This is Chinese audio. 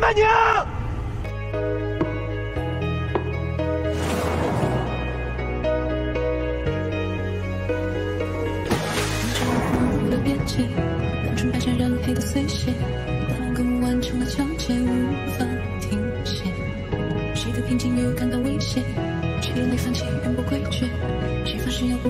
曼宁！无了边界，满城白线染黑的碎屑，大浪跟完成了交接，无法停歇。谁的平静又感到威胁？谁的内反击永不规矩？谁发誓要？